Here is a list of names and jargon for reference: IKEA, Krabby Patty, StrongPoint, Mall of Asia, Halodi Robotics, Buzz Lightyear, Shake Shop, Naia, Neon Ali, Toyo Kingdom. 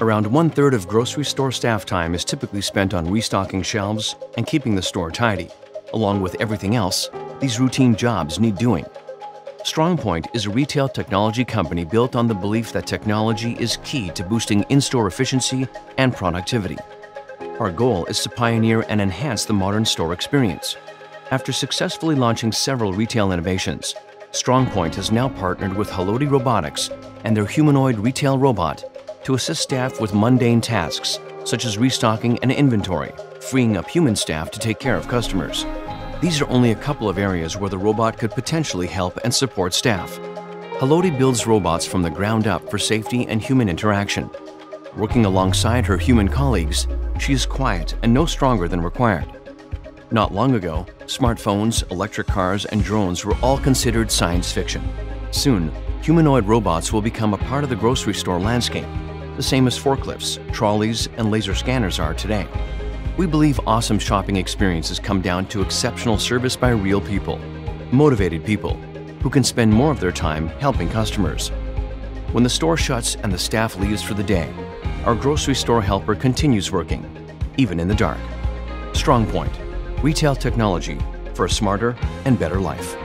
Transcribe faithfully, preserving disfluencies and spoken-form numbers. Around one-third of grocery store staff time is typically spent on restocking shelves and keeping the store tidy. Along with everything else, these routine jobs need doing. StrongPoint is a retail technology company built on the belief that technology is key to boosting in-store efficiency and productivity. Our goal is to pioneer and enhance the modern store experience. After successfully launching several retail innovations, StrongPoint has now partnered with Halodi Robotics and their humanoid retail robot to assist staff with mundane tasks such as restocking and inventory, freeing up human staff to take care of customers. These are only a couple of areas where the robot could potentially help and support staff. Halodi builds robots from the ground up for safety and human interaction. Working alongside her human colleagues, she is quiet and no stronger than required. Not long ago, smartphones, electric cars, and drones were all considered science fiction. Soon, humanoid robots will become a part of the grocery store landscape, the same as forklifts, trolleys, and laser scanners are today. We believe awesome shopping experiences come down to exceptional service by real people, motivated people, who can spend more of their time helping customers. When the store shuts and the staff leaves for the day, our grocery store helper continues working, even in the dark. StrongPoint. Retail technology for a smarter and better life.